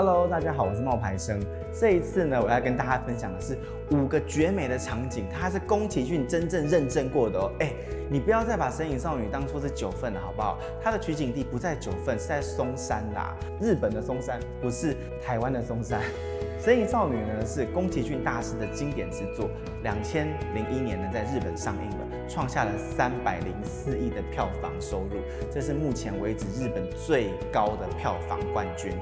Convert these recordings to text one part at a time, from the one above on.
Hello， 大家好，我是冒牌生。这一次呢，我要跟大家分享的是5个绝美的场景，它是宫崎骏真正认证过的哦。你不要再把《神隐少女》当作是9份了，好不好？它的取景地不在9份，是在松山啦，日本的松山，不是台湾的松山。《神隐少女》呢是宫崎骏大师的经典之作，2001年呢在日本上映了，创下了304亿的票房收入，这是目前为止日本最高的票房冠军。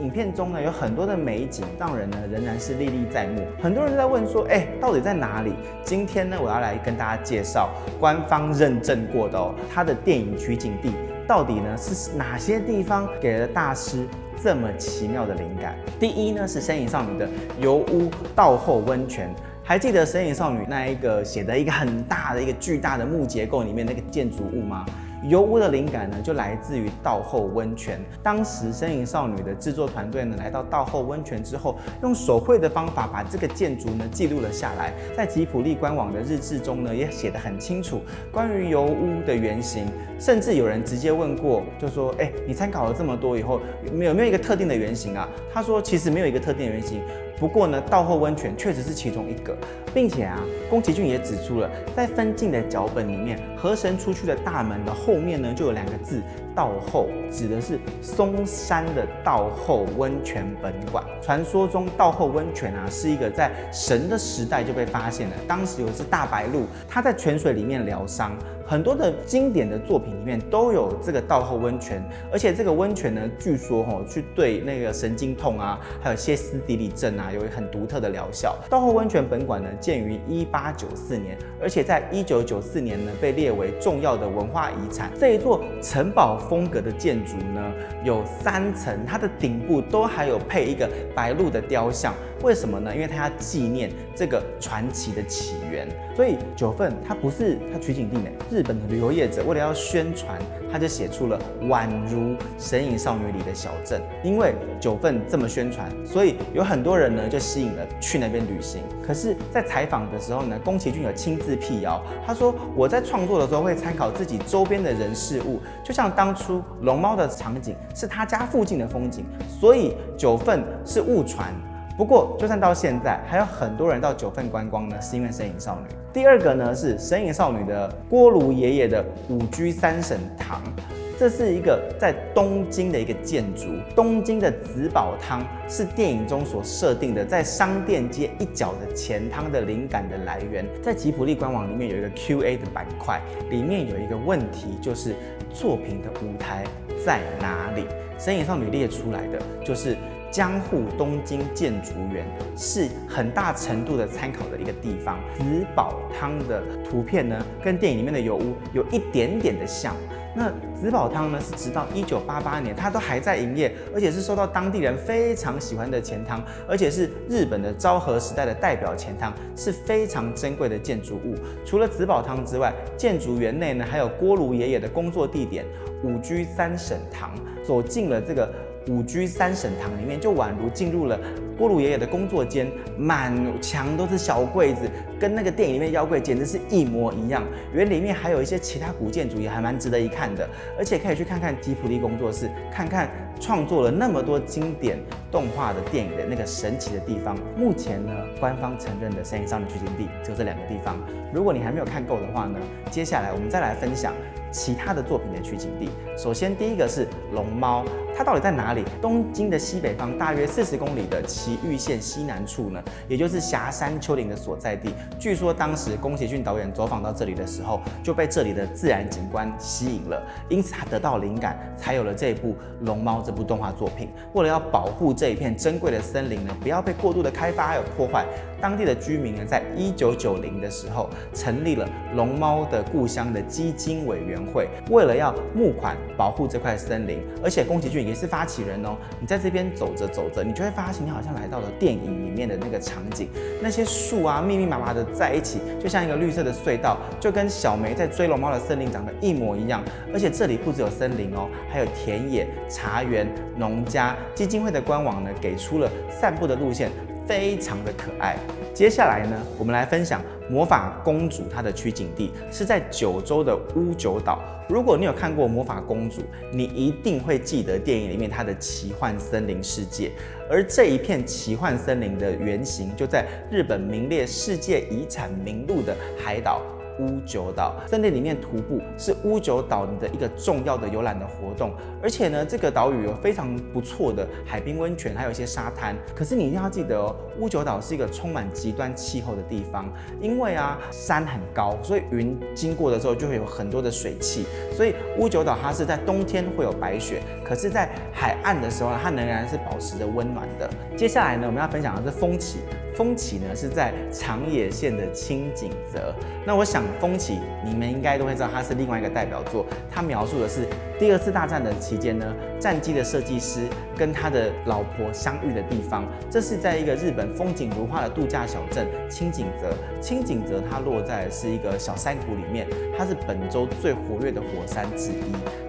影片中呢有很多的美景，让人呢仍然是历历在目。很多人都在问说，到底在哪里？今天呢我要来跟大家介绍官方认证过的哦，它的电影取景地到底呢是哪些地方给了大师这么奇妙的灵感？第一呢是《神隐少女》的油屋道后温泉。还记得《神隐少女》那写的一个很大的巨大的木结构里面那个建筑物吗？油屋的灵感呢就来自于道后温泉。当时《神隐少女》的制作团队呢来到道后温泉之后，用手绘的方法把这个建筑呢记录了下来，在吉卜力官网的日志中呢也写得很清楚关于油屋的原型，甚至有人直接问过，就说你参考了这么多以后，有没有一个特定的原型啊？他说其实没有一个特定的原型。不过呢，道后温泉确实是其中一个，并且啊，宫崎骏也指出了，在分镜的脚本里面，河神出去的大门的后面呢，就有2个字“道后”，指的是松山的道后温泉本馆。传说中，道后温泉啊，是一个在神的时代就被发现了。当时有一只大白鹭，它在泉水里面疗伤。很多的经典的作品里面都有这个道后温泉，而且这个温泉呢，据说去对那个神经痛啊，还有歇斯底里症啊，有很独特的疗效。道后温泉本馆呢，建于1894年，而且在1994年呢，被列为重要的文化遗产。这一座城堡风格的建筑呢，有3层，它的顶部都还有配一个白鹭的雕像。为什么呢？因为它要纪念这个传奇的起源。所以9份它不是它取景地呢。日本的旅游业者为了要宣传，他就写出了宛如《神隐少女》里的小镇。因为9份这么宣传，所以有很多人呢就吸引了去那边旅行。可是，在采访的时候呢，宫崎骏有亲自辟谣，他说：“我在创作的时候会参考自己周边的人事物，就像当初龙猫的场景是他家附近的风景，所以9份是误传。”不过，就算到现在，还有很多人到9份观光呢，是因为《神隐少女》。第二个呢是《神隐少女》的锅炉爷爷的5G3神堂，这是一个在东京的一个建筑。东京的紫保汤是电影中所设定的在商店街一角的钱汤的灵感的来源。在吉卜力官网里面有一个 Q&A 的板块，里面有一个问题，就是作品的舞台在哪里？《神隐少女》列出来的就是江户东京建筑园，是很大程度的参考的一个地方。紫保汤的图片呢，跟电影里面的油屋有一点点的像。那紫保汤呢，是直到1988年，它都还在营业，而且是受到当地人非常喜欢的钱汤，而且是日本的昭和时代的代表钱汤，是非常珍贵的建筑物。除了紫保汤之外，建筑园内呢，还有锅炉爷爷的工作地点5G3神堂。走进了这个5G3神堂里面，就宛如进入了锅炉爷爷的工作间，满墙都是小柜子，跟那个电影里面的妖怪简直是一模一样。园里面还有一些其他古建筑，也还蛮值得一看的，而且可以去看看吉卜力工作室，看看创作了那么多经典动画的电影的那个神奇的地方。目前呢，官方承认的《神隐少女》取景地只有这2个地方。如果你还没有看够的话呢，接下来我们再来分享其他的作品的取景地。首先，第一个是龙猫，它到底在哪里？东京的西北方大约40公里的埼玉县西南处呢，也就是狭山丘陵的所在地。据说当时宫崎骏导演走访到这里的时候，就被这里的自然景观吸引了，因此他得到灵感，才有了这部《龙猫》这部动画作品。为了要保护这一片珍贵的森林呢，不要被过度的开发还有破坏，当地的居民呢，在1990的时候成立了龙猫的故乡的基金委员会，为了要募款保护这块森林。而且宫崎骏也是发起人哦。你在这边走着走着，你就会发现你好像来到了电影里面的那个场景，那些树啊密密麻麻的在一起，就像一个绿色的隧道，就跟小梅在追龙猫的森林长得一模一样。而且这里不只有森林哦，还有田野、茶园、农家。基金会的官网呢，给出了散步的路线。非常的可爱。接下来呢，我们来分享魔法公主她的取景地是在九州的屋久岛。如果你有看过《魔法公主》，你一定会记得电影里面她的奇幻森林世界。而这一片奇幻森林的原型就在日本名列世界遗产名录的海岛。 屋久岛森林里面徒步是屋久岛的一个重要的游览的活动，而且呢，这个岛屿有非常不错的海滨温泉，还有一些沙滩。可是你一定要记得哦，屋久岛是一个充满极端气候的地方，因为啊山很高，所以云经过的时候就会有很多的水汽，所以屋久岛它是在冬天会有白雪，可是，在海岸的时候呢，它仍然是保持着温暖的。接下来呢，我们要分享的是风起。 风起呢是在长野县的青井泽。那我想风起，你们应该都会知道，它是另外一个代表作。它描述的是第二次大战的期间呢，战机的设计师跟他的老婆相遇的地方。这是在一个日本风景如画的度假小镇青井泽。青井泽它落在是一个小山谷里面，它是本州最活跃的火山之一。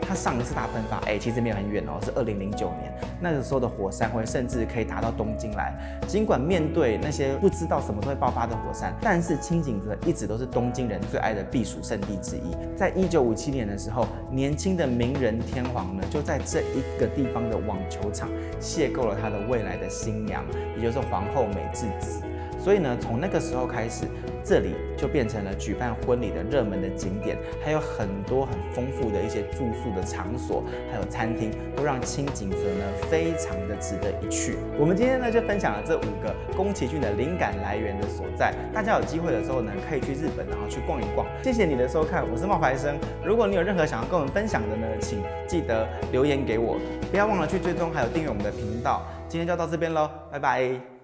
它上一次大喷发，其实没有很远哦，是2009年，那个时候的火山灰甚至可以达到东京来。尽管面对那些不知道什么时候会爆发的火山，但是青井泽一直都是东京人最爱的避暑胜地之一。在1957年的时候，年轻的名人天皇呢，就在这一个地方的网球场邂逅了他的未来的新娘，也就是皇后美智子。 所以呢，从那个时候开始，这里就变成了举办婚礼的热门的景点，还有很多很丰富的一些住宿的场所，还有餐厅，都让青井泽呢非常的值得一去。我们今天呢就分享了这5个宫崎骏的灵感来源的所在，大家有机会的时候呢可以去日本，然后去逛一逛。谢谢你的收看，我是冒牌生。如果你有任何想要跟我们分享的呢，请记得留言给我，不要忘了去追踪还有订阅我们的频道。今天就到这边喽，拜拜。